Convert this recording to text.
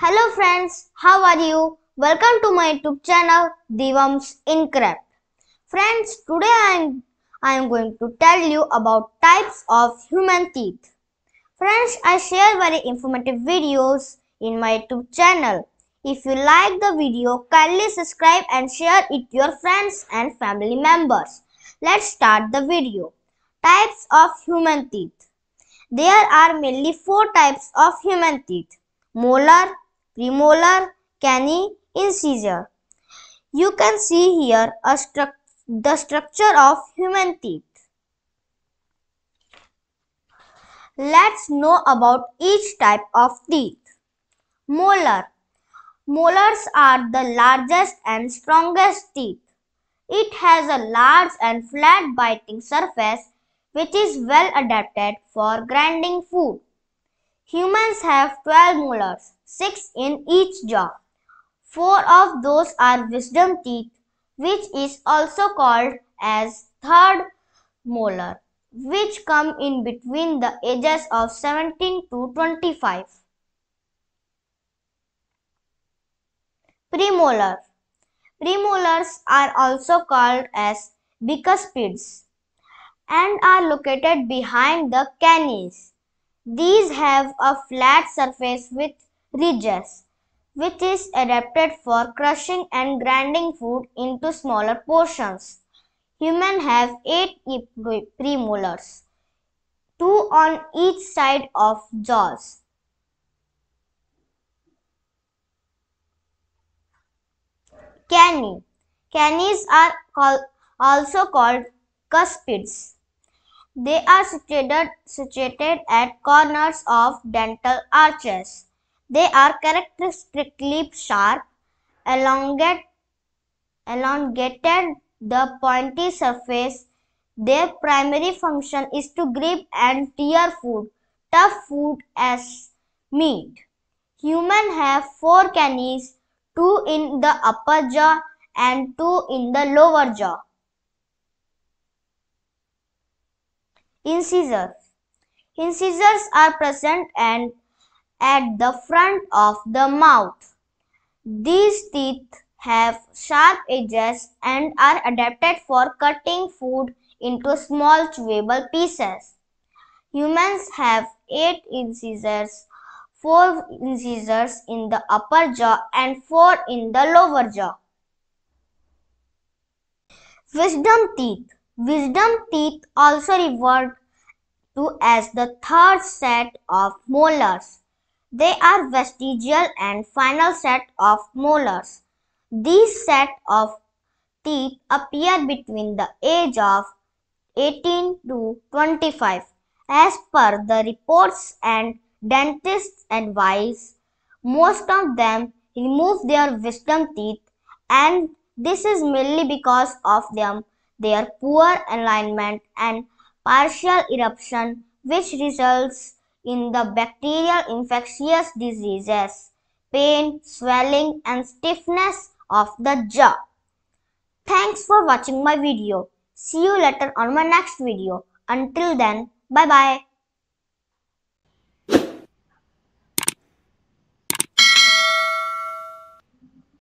Hello friends, how are you? Welcome to my YouTube channel Divam's Encrypt. Friends, today I am going to tell you about types of human teeth. Friends, I share very informative videos in my YouTube channel. If you like the video, kindly subscribe and share it to your friends and family members. Let's start the video. Types of human teeth. There are mainly four types of human teeth: molar, premolar, canine, incisor. You can see here the structure of human teeth. Let's know about each type of teeth. Molar. Molars are the largest and strongest teeth. It has a large and flat biting surface which is well adapted for grinding food. Humans have 12 molars, 6 in each jaw. 4 of those are wisdom teeth, which is also called as third molar, which come in between the ages of 17 to 25. Premolar. Premolars are also called as bicuspids and are located behind the canines. These have a flat surface with ridges, which is adapted for crushing and grinding food into smaller portions. Humans have 8 premolars, 2 on each side of jaws. Canine. Canines are also called cuspids. They are situated at corners of dental arches. They are characteristically sharp, elongated, the pointy surface. Their primary function is to grip and tear food, tough food as meat. Humans have 4 canines, 2 in the upper jaw and 2 in the lower jaw. Incisors. Incisors are present and at the front of the mouth. These teeth have sharp edges and are adapted for cutting food into small chewable pieces. Humans have 8 incisors, 4 incisors in the upper jaw and 4 in the lower jaw. Wisdom teeth. Wisdom teeth, also referred to as the third set of molars. They are vestigial and final set of molars. These set of teeth appear between the age of 18 to 25. As per the reports and dentists' advice, most of them remove their wisdom teeth, and this is mainly because of their poor alignment and partial eruption, which results in the bacterial infectious diseases, pain, swelling and stiffness of the jaw. Thanks for watching my video. See you later on my next video. Until then, bye bye.